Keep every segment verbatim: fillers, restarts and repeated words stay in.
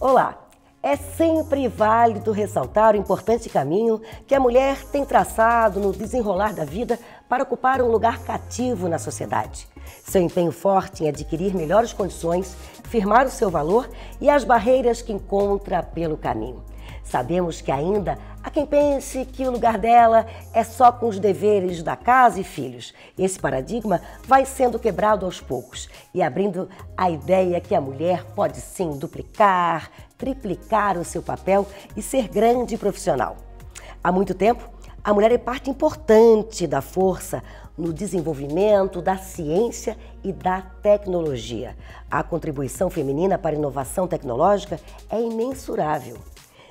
Olá! É sempre válido ressaltar o importante caminho que a mulher tem traçado no desenrolar da vida para ocupar um lugar cativo na sociedade. Seu empenho forte em adquirir melhores condições, firmar o seu valor e as barreiras que encontra pelo caminho. Sabemos que ainda há quem pense que o lugar dela é só com os deveres da casa e filhos. Esse paradigma vai sendo quebrado aos poucos e abrindo a ideia que a mulher pode sim duplicar, triplicar o seu papel e ser grande profissional. Há muito tempo, a mulher é parte importante da força no desenvolvimento da ciência e da tecnologia. A contribuição feminina para a inovação tecnológica é imensurável.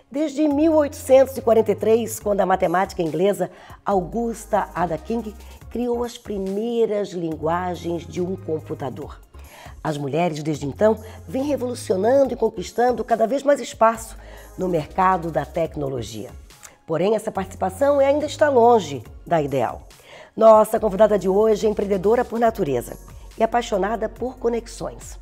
Desde mil oitocentos e quarenta e três, quando a matemática inglesa Augusta Ada King criou as primeiras linguagens de um computador. As mulheres, desde então, vêm revolucionando e conquistando cada vez mais espaço no mercado da tecnologia. Porém, essa participação ainda está longe da ideal. Nossa convidada de hoje é empreendedora por natureza e apaixonada por conexões.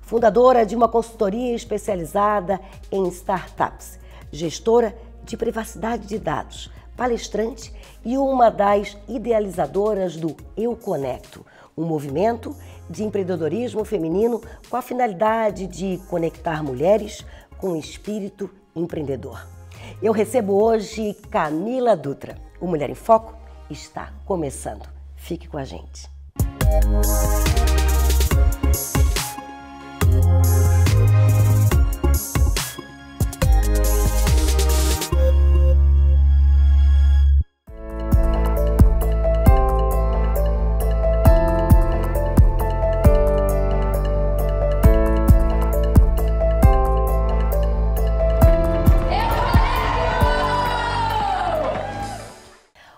Fundadora de uma consultoria especializada em startups, gestora de privacidade de dados, palestrante e uma das idealizadoras do Eu Conecto, um movimento de empreendedorismo feminino com a finalidade de conectar mulheres com o espírito empreendedor. Eu recebo hoje Camila Dutra. O Mulher em Foco está começando. Fique com a gente.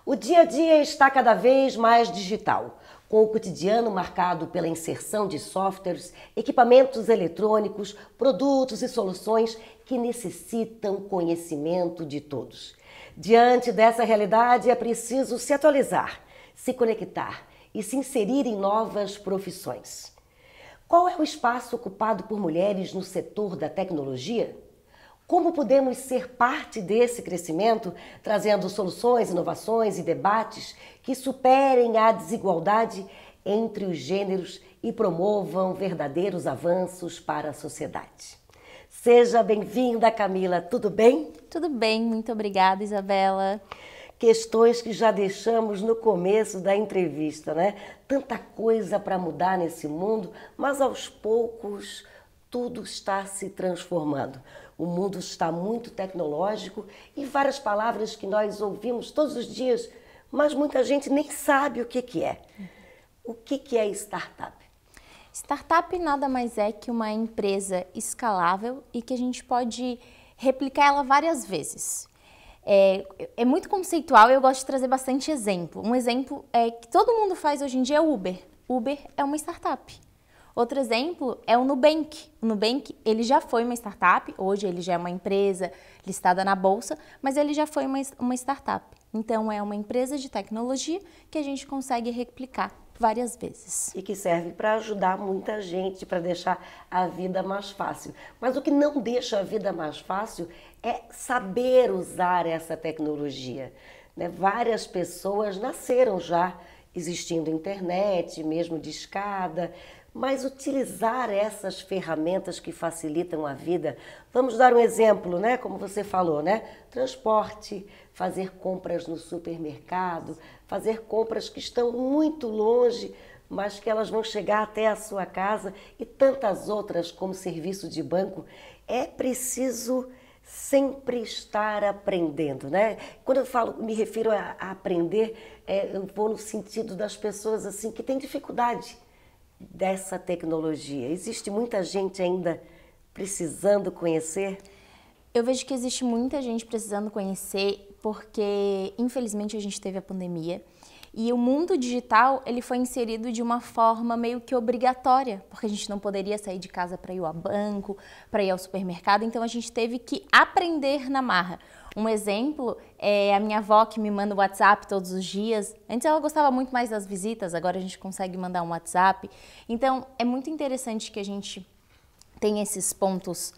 O dia a dia está cada vez mais digital, com o cotidiano marcado pela inserção de softwares, equipamentos eletrônicos, produtos e soluções que necessitam conhecimento de todos. Diante dessa realidade, é preciso se atualizar, se conectar e se inserir em novas profissões. Qual é o espaço ocupado por mulheres no setor da tecnologia? Como podemos ser parte desse crescimento, trazendo soluções, inovações e debates que superem a desigualdade entre os gêneros e promovam verdadeiros avanços para a sociedade? Seja bem-vinda, Camila. Tudo bem? Tudo bem. Muito obrigada, Isabela. Questões que já deixamos no começo da entrevista, né? Tanta coisa para mudar nesse mundo, mas aos poucos tudo está se transformando. O mundo está muito tecnológico e várias palavras que nós ouvimos todos os dias, mas muita gente nem sabe o que que é. O que que é startup? Startup nada mais é que uma empresa escalável e que a gente pode replicar ela várias vezes. É, é muito conceitual e eu gosto de trazer bastante exemplo. Um exemplo é que todo mundo faz hoje em dia é o Uber. Uber é uma startup. Outro exemplo é o Nubank. O Nubank, ele já foi uma startup, hoje ele já é uma empresa listada na bolsa, mas ele já foi uma, uma startup. Então é uma empresa de tecnologia que a gente consegue replicar várias vezes. E que serve para ajudar muita gente, para deixar a vida mais fácil. Mas o que não deixa a vida mais fácil é saber usar essa tecnologia, né? Várias pessoas nasceram já existindo internet, mesmo discada, mas utilizar essas ferramentas que facilitam a vida. Vamos dar um exemplo, né? Como você falou, né? Transporte, fazer compras no supermercado, fazer compras que estão muito longe, mas que elas vão chegar até a sua casa e tantas outras como serviço de banco. É preciso sempre estar aprendendo, né? Quando eu falo, me refiro a, a aprender, é, eu vou no sentido das pessoas assim que têm dificuldade dessa tecnologia. Existe muita gente ainda precisando conhecer? Eu vejo que existe muita gente precisando conhecer porque, infelizmente, a gente teve a pandemia e o mundo digital ele foi inserido de uma forma meio que obrigatória, porque a gente não poderia sair de casa para ir ao banco, para ir ao supermercado, então a gente teve que aprender na marra. Um exemplo é a minha avó que me manda o WhatsApp todos os dias. Antes ela gostava muito mais das visitas, agora a gente consegue mandar um WhatsApp. Então é muito interessante que a gente tenha esses pontos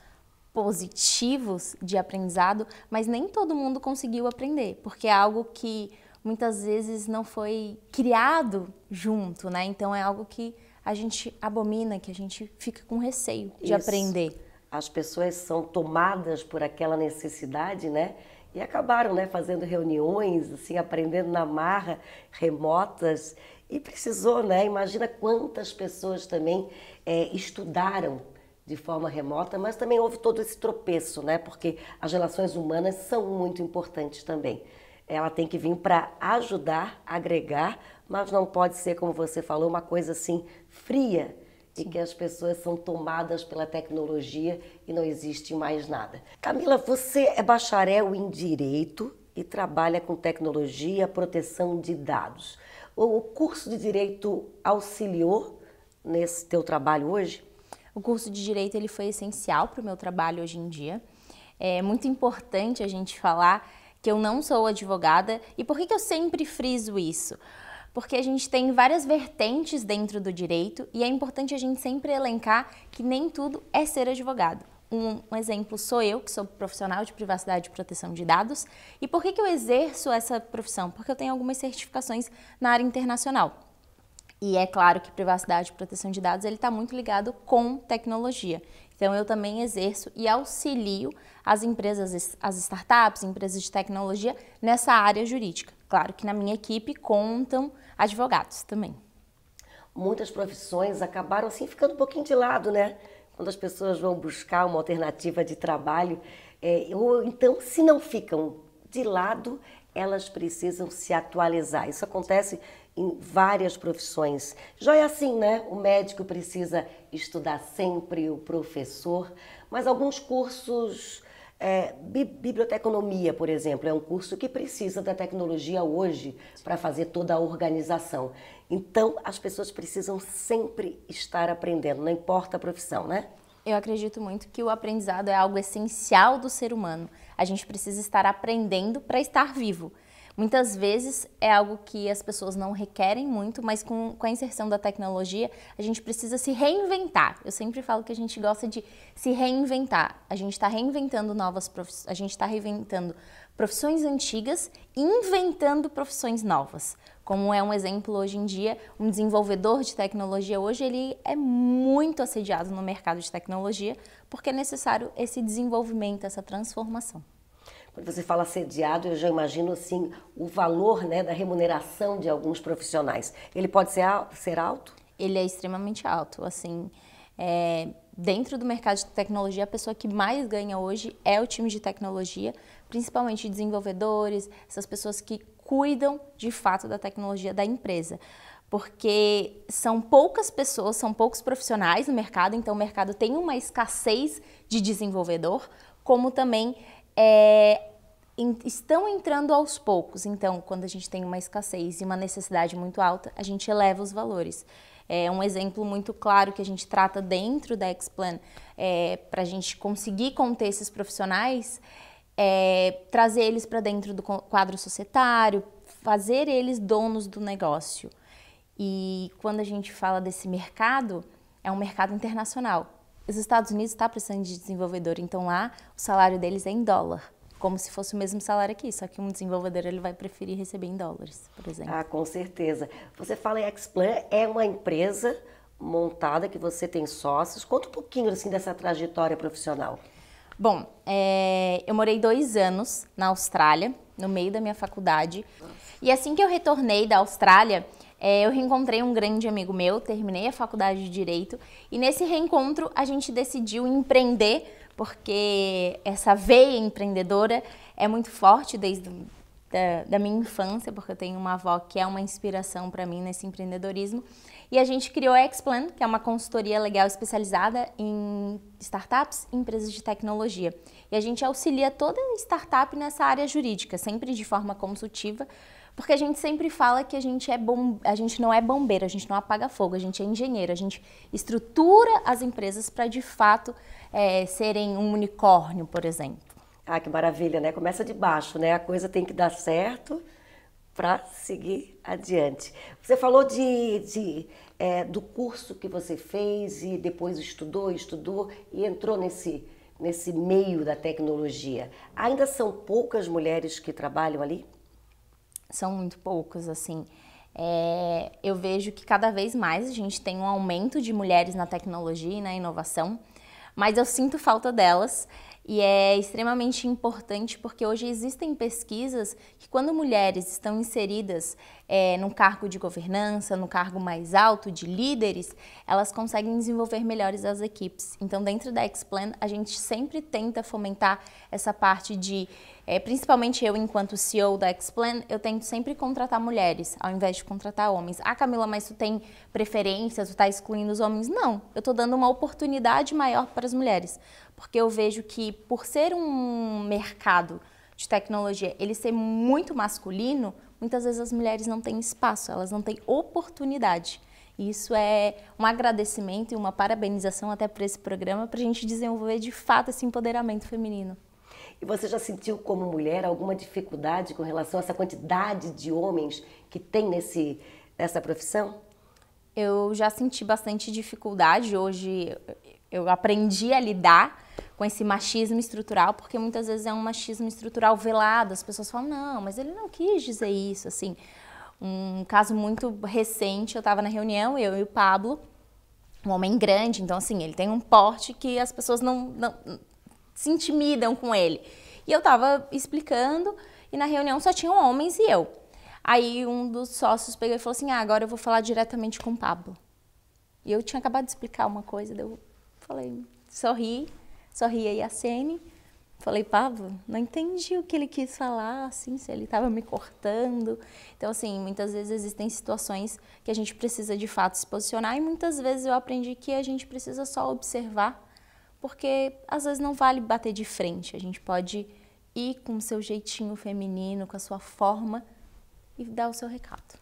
positivos de aprendizado, mas nem todo mundo conseguiu aprender, porque é algo que muitas vezes não foi criado junto, né? Então é algo que a gente abomina, que a gente fica com receio de Isso. aprender. As pessoas são tomadas por aquela necessidade, né? E acabaram, né, fazendo reuniões, assim, aprendendo na marra, remotas, e precisou, né? Imagina quantas pessoas também é, estudaram de forma remota, mas também houve todo esse tropeço, né? Porque as relações humanas são muito importantes também. Ela tem que vir para ajudar, agregar, mas não pode ser, como você falou, uma coisa assim fria, de que as pessoas são tomadas pela tecnologia e não existe mais nada. Camila, você é bacharel em Direito e trabalha com tecnologia, proteção de dados. O curso de Direito auxiliou nesse teu trabalho hoje? O curso de Direito ele foi essencial para o meu trabalho hoje em dia. É muito importante a gente falar que eu não sou advogada. E por que que eu sempre friso isso? Porque a gente tem várias vertentes dentro do direito e é importante a gente sempre elencar que nem tudo é ser advogado. Um, um exemplo sou eu, que sou profissional de privacidade e proteção de dados. E por que que eu exerço essa profissão? Porque eu tenho algumas certificações na área internacional. E é claro que privacidade e proteção de dados ele está muito ligado com tecnologia. Então eu também exerço e auxilio as empresas, as startups, empresas de tecnologia nessa área jurídica. Claro que na minha equipe contam advogados também. Muitas profissões acabaram assim ficando um pouquinho de lado, né? Quando as pessoas vão buscar uma alternativa de trabalho, é, ou então se não ficam de lado, elas precisam se atualizar. Isso acontece em várias profissões. Já é assim, né? O médico precisa estudar sempre, o professor, mas alguns cursos, é, biblioteconomia, por exemplo, é um curso que precisa da tecnologia hoje para fazer toda a organização. Então, as pessoas precisam sempre estar aprendendo, não importa a profissão, né? Eu acredito muito que o aprendizado é algo essencial do ser humano. A gente precisa estar aprendendo para estar vivo. Muitas vezes é algo que as pessoas não requerem muito, mas com, com a inserção da tecnologia, a gente precisa se reinventar. Eu sempre falo que a gente gosta de se reinventar. A gente está reinventando novas profissões, a gente está reinventando profissões antigas e inventando profissões novas. Como é um exemplo hoje em dia, um desenvolvedor de tecnologia hoje, ele é muito assediado no mercado de tecnologia, porque é necessário esse desenvolvimento, essa transformação. Quando você fala assediado, eu já imagino assim, o valor, né, da remuneração de alguns profissionais. Ele pode ser, ser alto? Ele é extremamente alto. Assim, é, dentro do mercado de tecnologia, a pessoa que mais ganha hoje é o time de tecnologia, principalmente desenvolvedores, essas pessoas que cuidam de fato da tecnologia da empresa. Porque são poucas pessoas, são poucos profissionais no mercado, então o mercado tem uma escassez de desenvolvedor, como também... É, in, estão entrando aos poucos. Então, quando a gente tem uma escassez e uma necessidade muito alta, a gente eleva os valores. É um exemplo muito claro que a gente trata dentro da Xplan, é, para a gente conseguir conter esses profissionais, é, trazer eles para dentro do quadro societário, fazer eles donos do negócio. E quando a gente fala desse mercado, é um mercado internacional. Os Estados Unidos estão precisando de desenvolvedor, então lá o salário deles é em dólar, como se fosse o mesmo salário aqui, só que um desenvolvedor ele vai preferir receber em dólares, por exemplo. Ah, com certeza. Você fala em Xplan, é uma empresa montada que você tem sócios. Conta um pouquinho assim dessa trajetória profissional. Bom, é, eu morei dois anos na Austrália, no meio da minha faculdade, e assim que eu retornei da Austrália, eu reencontrei um grande amigo meu, terminei a faculdade de Direito e nesse reencontro a gente decidiu empreender, porque essa veia empreendedora é muito forte desde da, da minha infância, porque eu tenho uma avó que é uma inspiração para mim nesse empreendedorismo. E a gente criou a Xplan, que é uma consultoria legal especializada em startups e empresas de tecnologia. E a gente auxilia toda startup nessa área jurídica, sempre de forma consultiva, porque a gente sempre fala que a gente, é bom, a gente não é bombeiro, a gente não apaga fogo, a gente é engenheiro, a gente estrutura as empresas para, de fato, é, serem um unicórnio, por exemplo. Ah, que maravilha, né? Começa de baixo, né? A coisa tem que dar certo para seguir adiante. Você falou de, de, é, do curso que você fez e depois estudou, estudou e entrou nesse... nesse meio da tecnologia, ainda são poucas mulheres que trabalham ali? São muito poucas, assim. É, eu vejo que cada vez mais a gente tem um aumento de mulheres na tecnologia e na inovação, mas eu sinto falta delas. E é extremamente importante porque hoje existem pesquisas que quando mulheres estão inseridas é, num cargo de governança, no cargo mais alto de líderes, elas conseguem desenvolver melhores as equipes. Então dentro da Xplan a gente sempre tenta fomentar essa parte de, é, principalmente eu enquanto C E O da Xplan, eu tento sempre contratar mulheres ao invés de contratar homens. Ah, Camila, mas tu tem preferências, tu tá excluindo os homens? Não, eu tô dando uma oportunidade maior para as mulheres. Porque eu vejo que, por ser um mercado de tecnologia, ele ser muito masculino, muitas vezes as mulheres não têm espaço, elas não têm oportunidade. E isso é um agradecimento e uma parabenização até para esse programa, para a gente desenvolver, de fato, esse empoderamento feminino. E você já sentiu, como mulher, alguma dificuldade com relação a essa quantidade de homens que tem nesse, nessa profissão? Eu já senti bastante dificuldade. Hoje, eu aprendi a lidar com esse machismo estrutural, porque muitas vezes é um machismo estrutural velado, as pessoas falam, não, mas ele não quis dizer isso, assim. Um caso muito recente, eu estava na reunião, eu e o Pablo, um homem grande, então assim, ele tem um porte que as pessoas não, não se intimidam com ele. E eu estava explicando, e na reunião só tinham homens e eu. Aí um dos sócios pegou e falou assim, ah, agora eu vou falar diretamente com o Pablo. E eu tinha acabado de explicar uma coisa, daí eu falei, sorri, sorria e acene. Falei, Pablo, não entendi o que ele quis falar, assim, se ele estava me cortando. Então, assim, muitas vezes existem situações que a gente precisa, de fato, se posicionar. E muitas vezes eu aprendi que a gente precisa só observar, porque às vezes não vale bater de frente. A gente pode ir com o seu jeitinho feminino, com a sua forma e dar o seu recado.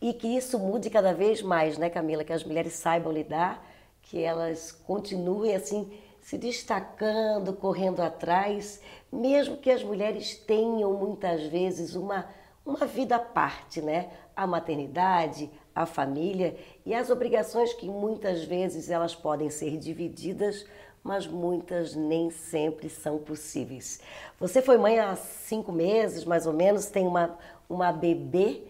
E que isso mude cada vez mais, né, Camila? Que as mulheres saibam lidar, que elas continuem, assim, se destacando, correndo atrás, mesmo que as mulheres tenham muitas vezes uma, uma vida à parte, né? A maternidade, a família e as obrigações que muitas vezes elas podem ser divididas, mas muitas nem sempre são possíveis. Você foi mãe há cinco meses, mais ou menos, tem uma, uma bebê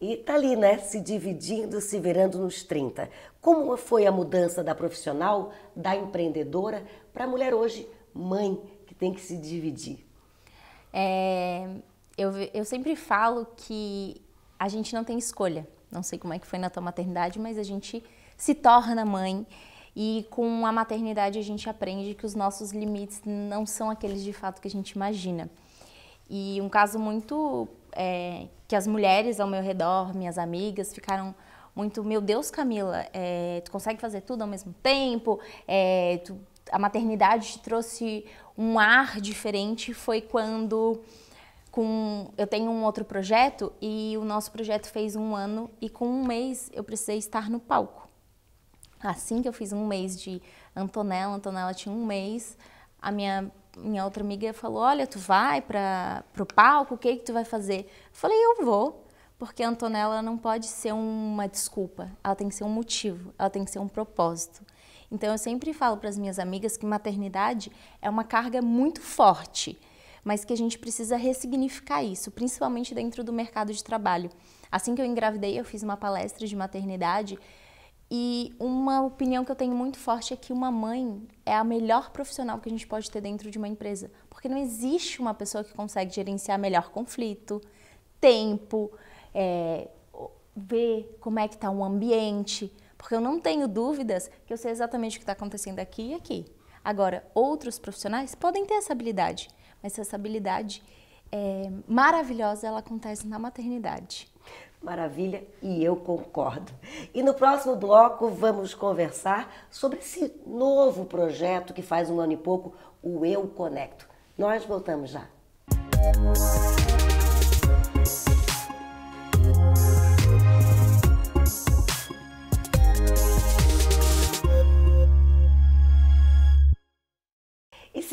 e tá ali, né? Se dividindo, se virando nos trinta. Como foi a mudança da profissional, da empreendedora, para a mulher hoje, mãe, que tem que se dividir? É, eu, eu sempre falo que a gente não tem escolha. Não sei como é que foi na tua maternidade, mas a gente se torna mãe. E com a maternidade a gente aprende que os nossos limites não são aqueles de fato que a gente imagina. E um caso muito... É, que as mulheres ao meu redor, minhas amigas, ficaram... muito, meu Deus, Camila, é, tu consegue fazer tudo ao mesmo tempo, é, tu, a maternidade te trouxe um ar diferente. Foi quando com, eu tenho um outro projeto e o nosso projeto fez um ano e com um mês eu precisei estar no palco. Assim que eu fiz um mês de Antonella, Antonella tinha um mês, a minha, minha outra amiga falou, olha, tu vai para pro palco, o que que tu vai fazer? Eu falei, eu vou. Porque a Antonella não pode ser uma desculpa, ela tem que ser um motivo, ela tem que ser um propósito. Então eu sempre falo para as minhas amigas que maternidade é uma carga muito forte, mas que a gente precisa ressignificar isso, principalmente dentro do mercado de trabalho. Assim que eu engravidei, eu fiz uma palestra de maternidade e uma opinião que eu tenho muito forte é que uma mãe é a melhor profissional que a gente pode ter dentro de uma empresa, porque não existe uma pessoa que consegue gerenciar melhor conflito, tempo, É, ver como é que está o ambiente, porque eu não tenho dúvidas que eu sei exatamente o que está acontecendo aqui e aqui. Agora, outros profissionais podem ter essa habilidade, mas essa habilidade é, maravilhosa, ela acontece na maternidade. Maravilha, e eu concordo. E no próximo bloco vamos conversar sobre esse novo projeto que faz um ano e pouco, o Eu Conecto. Nós voltamos já.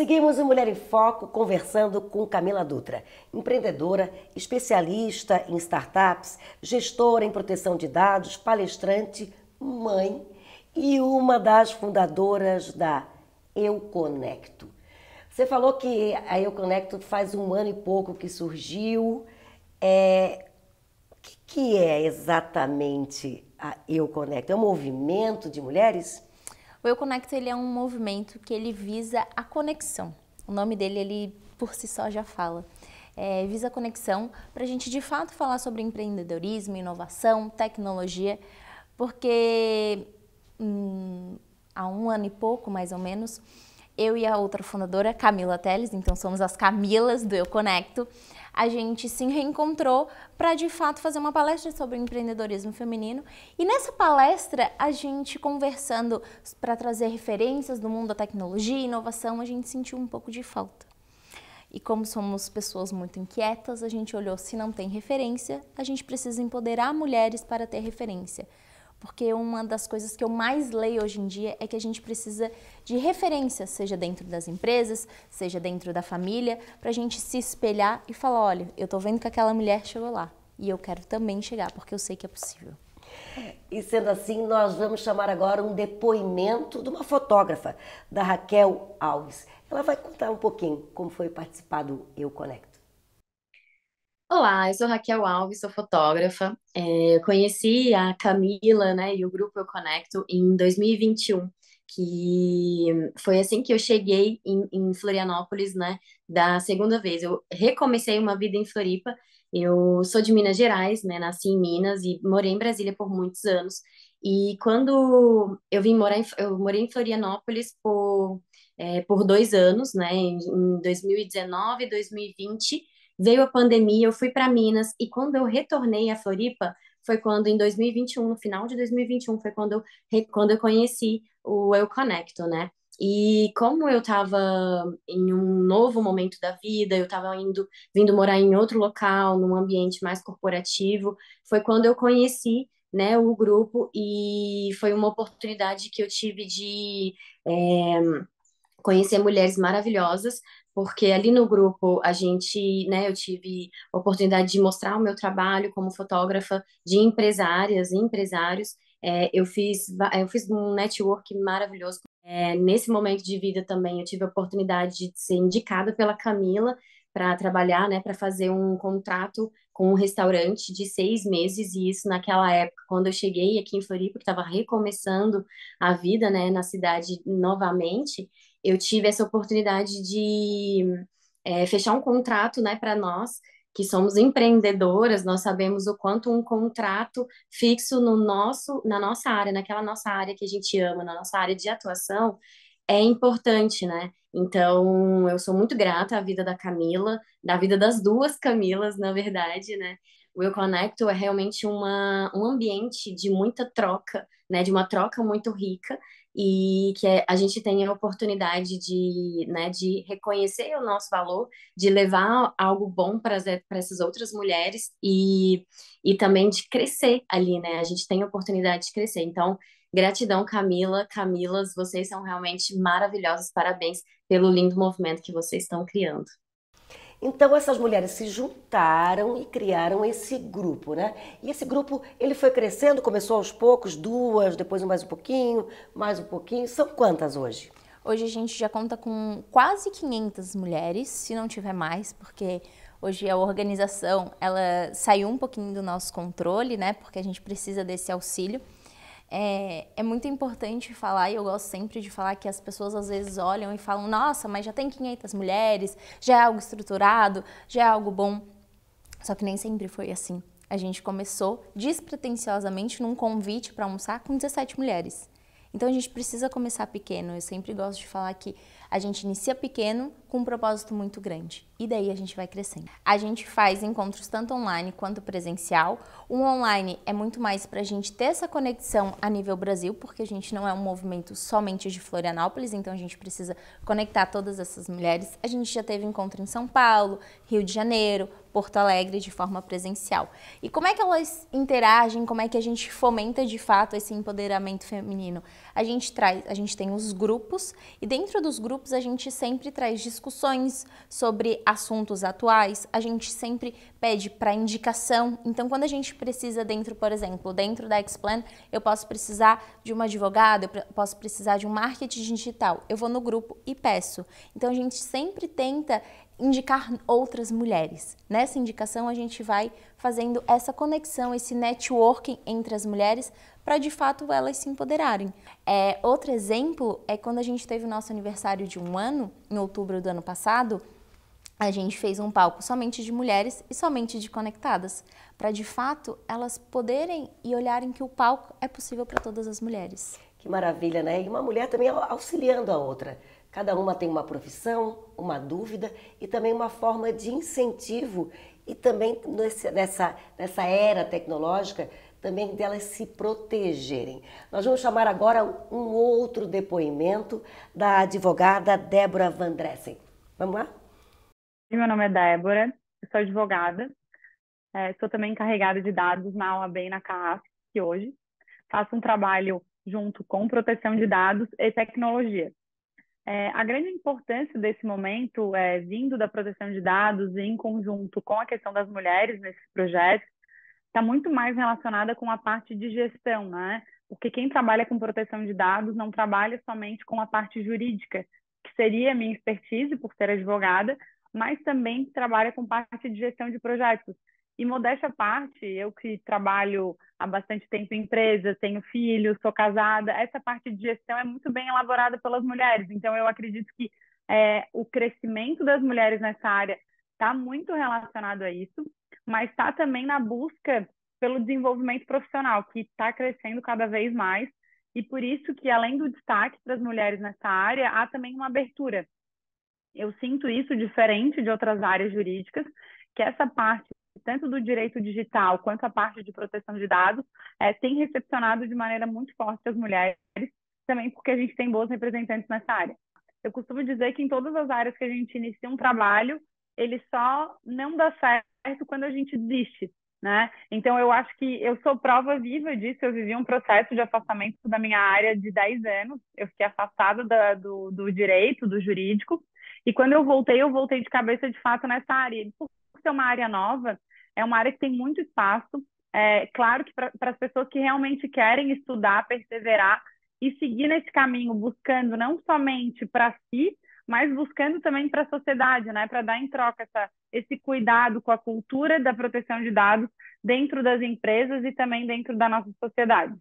Seguimos o Mulher em Foco conversando com Camila Dutra, empreendedora, especialista em startups, gestora em proteção de dados, palestrante, mãe e uma das fundadoras da Eu Conecto. Você falou que a Eu Conecto faz um ano e pouco que surgiu. É... O que, que é exatamente a Eu Conecto? É um movimento de mulheres? O Eu Conecto, ele é um movimento que ele visa a conexão. O nome dele, ele por si só já fala. É, visa a conexão para a gente, de fato, falar sobre empreendedorismo, inovação, tecnologia, porque hum, há um ano e pouco, mais ou menos, eu e a outra fundadora, Camila Teles, então somos as Camilas do Eu Conecto, a gente se reencontrou para, de fato, fazer uma palestra sobre empreendedorismo feminino. E nessa palestra, a gente conversando para trazer referências do mundo da tecnologia e inovação, a gente sentiu um pouco de falta. E como somos pessoas muito inquietas, a gente olhou, se não tem referência, a gente precisa empoderar mulheres para ter referência. Porque uma das coisas que eu mais leio hoje em dia é que a gente precisa de referência, seja dentro das empresas, seja dentro da família, para a gente se espelhar e falar, olha, eu estou vendo que aquela mulher chegou lá e eu quero também chegar, porque eu sei que é possível. E sendo assim, nós vamos chamar agora um depoimento de uma fotógrafa, da Raquel Alves. Ela vai contar um pouquinho como foi participar do Eu Conecto. Olá, eu sou Raquel Alves, sou fotógrafa. É, eu conheci a Camila, né, e o grupo Eu Conecto em dois mil e vinte e um, que foi assim que eu cheguei em, em Florianópolis, né, da segunda vez. Eu recomecei uma vida em Floripa. Eu sou de Minas Gerais, né, nasci em Minas e morei em Brasília por muitos anos. E quando eu vim morar, em, eu morei em Florianópolis por, é, por dois anos, né, em, em dois mil e dezenove e dois mil e vinte. Veio a pandemia, eu fui para Minas e quando eu retornei à Floripa, foi quando em dois mil e vinte e um, no final de dois mil e vinte e um, foi quando eu, quando eu conheci o Eu Conecto, né? E como eu estava em um novo momento da vida, eu estava indo, vindo morar em outro local, num ambiente mais corporativo, foi quando eu conheci, né, o grupo e foi uma oportunidade que eu tive de é, conhecer mulheres maravilhosas, porque ali no grupo a gente, né, eu tive a oportunidade de mostrar o meu trabalho como fotógrafa de empresárias e empresários. É, eu, fiz, eu fiz um network maravilhoso. É, nesse momento de vida também eu tive a oportunidade de ser indicada pela Camila para trabalhar, né, para fazer um contrato com um restaurante de seis meses, e isso naquela época, quando eu cheguei aqui em Floripa, que estava recomeçando a vida, né, na cidade novamente, eu tive essa oportunidade de é, fechar um contrato, né, para nós, que somos empreendedoras, nós sabemos o quanto um contrato fixo no nosso, na nossa área, naquela nossa área que a gente ama, na nossa área de atuação, é importante, né? Então, eu sou muito grata à vida da Camila, da vida das duas Camilas, na verdade, né? O Eu Conecto é realmente uma, um ambiente de muita troca, né? De uma troca muito rica, e que a gente tem a oportunidade de, né, de reconhecer o nosso valor, de levar algo bom para essas outras mulheres e, e também de crescer ali, né? A gente tem a oportunidade de crescer. Então, gratidão, Camila, Camilas, vocês são realmente maravilhosas, parabéns pelo lindo movimento que vocês estão criando. Então, essas mulheres se juntaram e criaram esse grupo, né? E esse grupo, ele foi crescendo, começou aos poucos, duas, depois mais um pouquinho, mais um pouquinho. São quantas hoje? Hoje a gente já conta com quase quinhentas mulheres, se não tiver mais, porque hoje a organização, ela saiu um pouquinho do nosso controle, né? Porque a gente precisa desse auxílio. É, é muito importante falar, e eu gosto sempre de falar que as pessoas às vezes olham e falam, nossa, mas já tem quinhentas mulheres, já é algo estruturado, já é algo bom. Só que nem sempre foi assim. A gente começou despretensiosamente num convite para almoçar com dezessete mulheres. Então a gente precisa começar pequeno. Eu sempre gosto de falar que a gente inicia pequeno com um propósito muito grande. E daí a gente vai crescendo. A gente faz encontros tanto online quanto presencial. O online é muito mais para a gente ter essa conexão a nível Brasil, porque a gente não é um movimento somente de Florianópolis, então a gente precisa conectar todas essas mulheres. A gente já teve encontro em São Paulo, Rio de Janeiro, Porto Alegre de forma presencial. E como é que elas interagem, como é que a gente fomenta de fato esse empoderamento feminino? A gente traz, a gente tem os grupos, e dentro dos grupos grupos a gente sempre traz discussões sobre assuntos atuais, a gente sempre pede para indicação. Então, quando a gente precisa dentro, por exemplo, dentro da Xplan, eu posso precisar de uma advogada, eu posso precisar de um marketing digital, eu vou no grupo e peço. Então, a gente sempre tenta indicar outras mulheres. Nessa indicação, a gente vai fazendo essa conexão, esse networking entre as mulheres para, de fato, elas se empoderarem. É, outro exemplo é quando a gente teve o nosso aniversário de um ano, em outubro do ano passado, a gente fez um palco somente de mulheres e somente de conectadas, para, de fato, elas poderem e olharem que o palco é possível para todas as mulheres. Que maravilha, né? E uma mulher também auxiliando a outra. Cada uma tem uma profissão, uma dúvida e também uma forma de incentivo e também nesse, nessa, nessa era tecnológica também delas se protegerem. Nós vamos chamar agora um outro depoimento da advogada Débora Van Dressen. Vamos lá? Meu nome é Débora, sou advogada, é, sou também encarregada de dados na O A B e na CAASP, que hoje faço um trabalho junto com proteção de dados e tecnologia. É, a grande importância desse momento, é, vindo da proteção de dados e em conjunto com a questão das mulheres nesses projetos, está muito mais relacionada com a parte de gestão, né? Porque quem trabalha com proteção de dados não trabalha somente com a parte jurídica, que seria a minha expertise por ser advogada, mas também trabalha com parte de gestão de projetos. E modéstia à parte, eu que trabalho há bastante tempo em empresa, tenho filhos, sou casada, essa parte de gestão é muito bem elaborada pelas mulheres. Então, eu acredito que é, o crescimento das mulheres nessa área está muito relacionado a isso, mas está também na busca pelo desenvolvimento profissional, que está crescendo cada vez mais. E por isso que, além do destaque para as mulheres nessa área, há também uma abertura. Eu sinto isso diferente de outras áreas jurídicas, que essa parte tanto do direito digital quanto a parte de proteção de dados, é, tem recepcionado de maneira muito forte as mulheres, também porque a gente tem boas representantes nessa área. Eu costumo dizer que em todas as áreas que a gente inicia um trabalho, ele só não dá certo quando a gente desiste, né? Então, eu acho que eu sou prova viva disso. Eu vivi um processo de afastamento da minha área de dez anos, eu fiquei afastada da, do, do direito, do jurídico, e quando eu voltei, eu voltei de cabeça de fato nessa área. Por ser uma área nova, é uma área que tem muito espaço, é claro que para as pessoas que realmente querem estudar, perseverar e seguir nesse caminho, buscando não somente para si, mas buscando também para a sociedade, né? Para dar em troca essa, esse cuidado com a cultura da proteção de dados dentro das empresas e também dentro da nossa sociedade.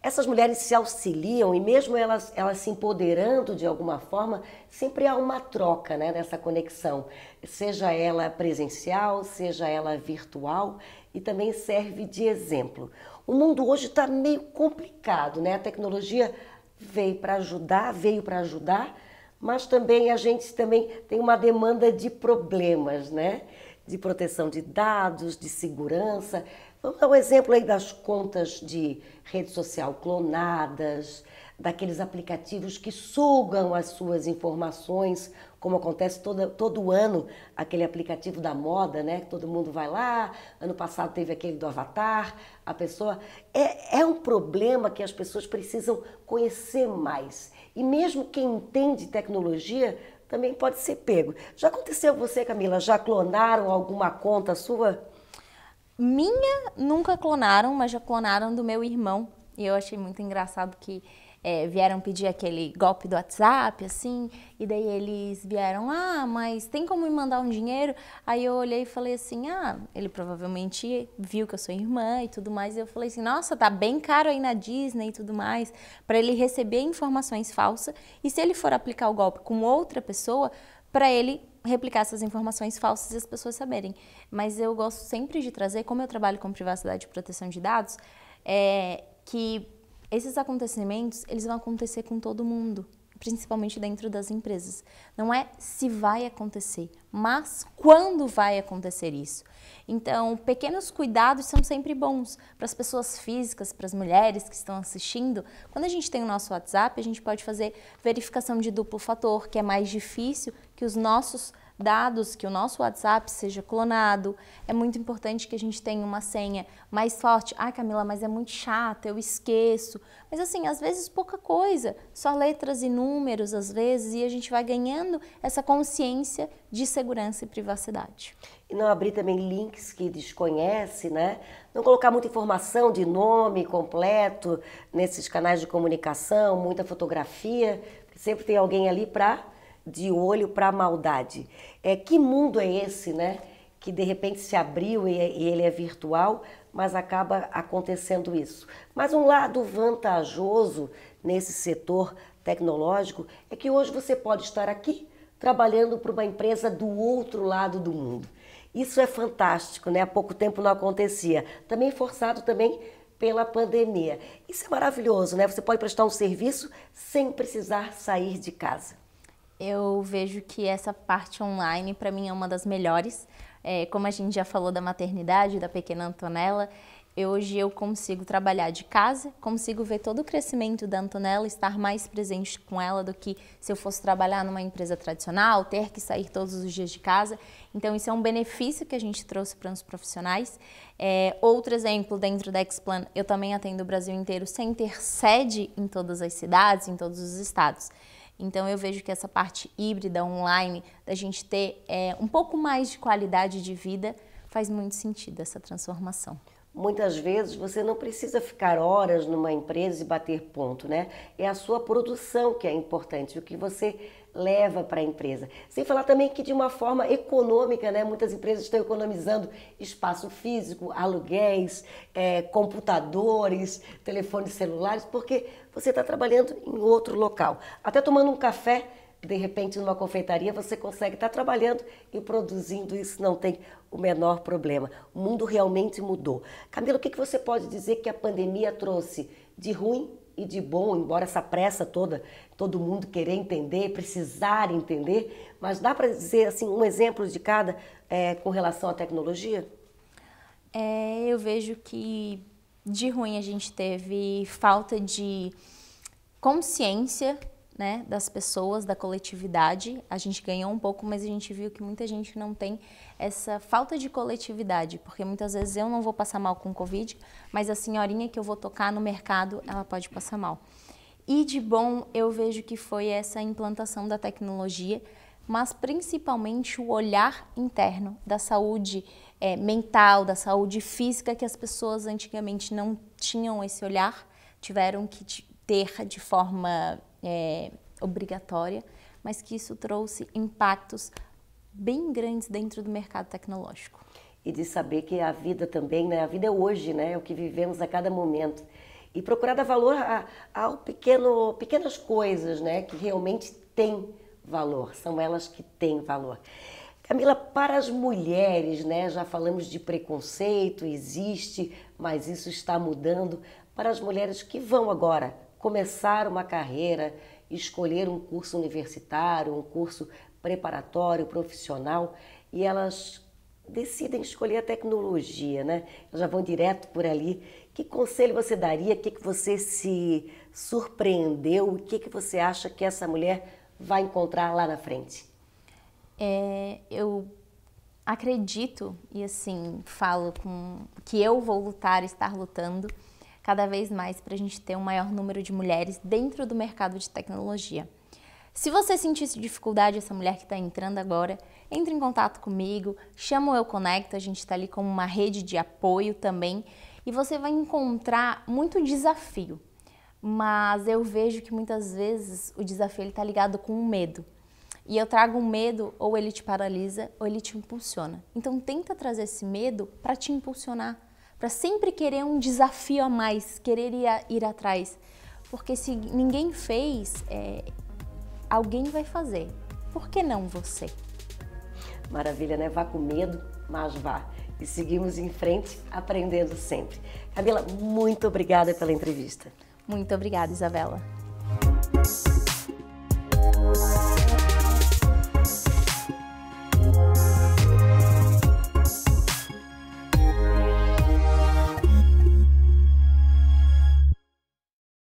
Essas mulheres se auxiliam e mesmo elas, elas se empoderando de alguma forma, sempre há uma troca, né, nessa conexão, seja ela presencial, seja ela virtual, e também serve de exemplo. O mundo hoje está meio complicado, né? A tecnologia veio para ajudar, veio para ajudar, mas também a gente também tem uma demanda de problemas, né? De proteção de dados, de segurança. Vamos dar um exemplo aí das contas de rede social clonadas, daqueles aplicativos que sugam as suas informações, como acontece toda, todo ano, aquele aplicativo da moda, né? Todo mundo vai lá, ano passado teve aquele do Avatar, a pessoa... É, é um problema que as pessoas precisam conhecer mais. E mesmo quem entende tecnologia também pode ser pego. Já aconteceu com você, Camila? Já clonaram alguma conta sua? Minha nunca clonaram, mas já clonaram do meu irmão. E eu achei muito engraçado que é, vieram pedir aquele golpe do WhatsApp, assim, e daí eles vieram, ah, mas tem como me mandar um dinheiro? Aí eu olhei e falei assim, ah, ele provavelmente viu que eu sou irmã e tudo mais, e eu falei assim, nossa, tá bem caro aí na Disney e tudo mais, para ele receber informações falsas, e se ele for aplicar o golpe com outra pessoa, para ele replicar essas informações falsas e as pessoas saberem. Mas eu gosto sempre de trazer, como eu trabalho com privacidade e proteção de dados, é, que esses acontecimentos, eles vão acontecer com todo mundo, principalmente dentro das empresas. Não é se vai acontecer, mas quando vai acontecer isso. Então, pequenos cuidados são sempre bons para as pessoas físicas, para as mulheres que estão assistindo. Quando a gente tem o nosso WhatsApp, a gente pode fazer verificação de duplo fator, que é mais difícil que os nossos dados, que o nosso WhatsApp seja clonado. É muito importante que a gente tenha uma senha mais forte. Ai, Camila, mas é muito chata, eu esqueço. Mas assim, às vezes pouca coisa, só letras e números às vezes, e a gente vai ganhando essa consciência de segurança e privacidade. E não abrir também links que desconhece, né? Não colocar muita informação de nome completo nesses canais de comunicação, muita fotografia, porque sempre tem alguém ali para de olho para maldade. É, que mundo é esse, né? Que de repente se abriu e, e ele é virtual, mas acaba acontecendo isso. Mas um lado vantajoso nesse setor tecnológico é que hoje você pode estar aqui trabalhando para uma empresa do outro lado do mundo. Isso é fantástico, né? Há pouco tempo não acontecia. Também forçado também pela pandemia. Isso é maravilhoso, né? Você pode prestar um serviço sem precisar sair de casa. Eu vejo que essa parte online, para mim, é uma das melhores. É, como a gente já falou da maternidade, da pequena Antonella, eu, hoje eu consigo trabalhar de casa, consigo ver todo o crescimento da Antonella, estar mais presente com ela do que se eu fosse trabalhar numa empresa tradicional, ter que sair todos os dias de casa. Então, isso é um benefício que a gente trouxe para os profissionais. É, outro exemplo, dentro da Xplan, eu também atendo o Brasil inteiro sem ter sede em todas as cidades, em todos os estados. Então, eu vejo que essa parte híbrida, online, da gente ter é, um pouco mais de qualidade de vida, faz muito sentido essa transformação. Muitas vezes você não precisa ficar horas numa empresa e bater ponto, né? É a sua produção que é importante, o que você leva para a empresa. Sem falar também que de uma forma econômica, né? Muitas empresas estão economizando espaço físico, aluguéis, é, computadores, telefones celulares, porque você está trabalhando em outro local. Até tomando um café, de repente numa confeitaria, você consegue estar trabalhando e produzindo isso, não tem o menor problema. O mundo realmente mudou. Camila, o que você pode dizer que a pandemia trouxe de ruim e de bom, embora essa pressa toda, todo mundo querer entender, precisar entender, mas dá para dizer assim um exemplo de cada é, com relação à tecnologia? É, eu vejo que de ruim a gente teve falta de consciência, né, das pessoas, da coletividade. A gente ganhou um pouco, mas a gente viu que muita gente não tem essa falta de coletividade, porque muitas vezes eu não vou passar mal com Covid, mas a senhorinha que eu vou tocar no mercado, ela pode passar mal. E de bom, eu vejo que foi essa implantação da tecnologia, mas principalmente o olhar interno da saúde é, mental, da saúde física, que as pessoas antigamente não tinham esse olhar, tiveram que ter de forma É, obrigatória, mas que isso trouxe impactos bem grandes dentro do mercado tecnológico. E de saber que a vida também, né? A vida é hoje, né? É o que vivemos a cada momento. E procurar dar valor a, a pequeno, pequenas coisas, né? Que realmente têm valor, são elas que têm valor. Camila, para as mulheres, né? Já falamos de preconceito, existe, mas isso está mudando. Para as mulheres que vão agora começar uma carreira, escolher um curso universitário, um curso preparatório, profissional, e elas decidem escolher a tecnologia, né? Elas já vão direto por ali. Que conselho você daria? O que que você se surpreendeu? O que que você acha que essa mulher vai encontrar lá na frente? É, eu acredito, e assim, falo com, que eu vou lutar, estar lutando, cada vez mais para a gente ter um maior número de mulheres dentro do mercado de tecnologia. Se você sentisse dificuldade, essa mulher que está entrando agora, entre em contato comigo, chama o Eu Conecto, a gente está ali como uma rede de apoio também, e você vai encontrar muito desafio, mas eu vejo que muitas vezes o desafio está ligado com o medo. E eu trago um medo, ou ele te paralisa, ou ele te impulsiona. Então tenta trazer esse medo para te impulsionar, para sempre querer um desafio a mais, querer ir, a, ir atrás. Porque se ninguém fez, é, alguém vai fazer. Por que não você? Maravilha, né? Vá com medo, mas vá. E seguimos em frente, aprendendo sempre. Camila, muito obrigada pela entrevista. Muito obrigada, Isabela.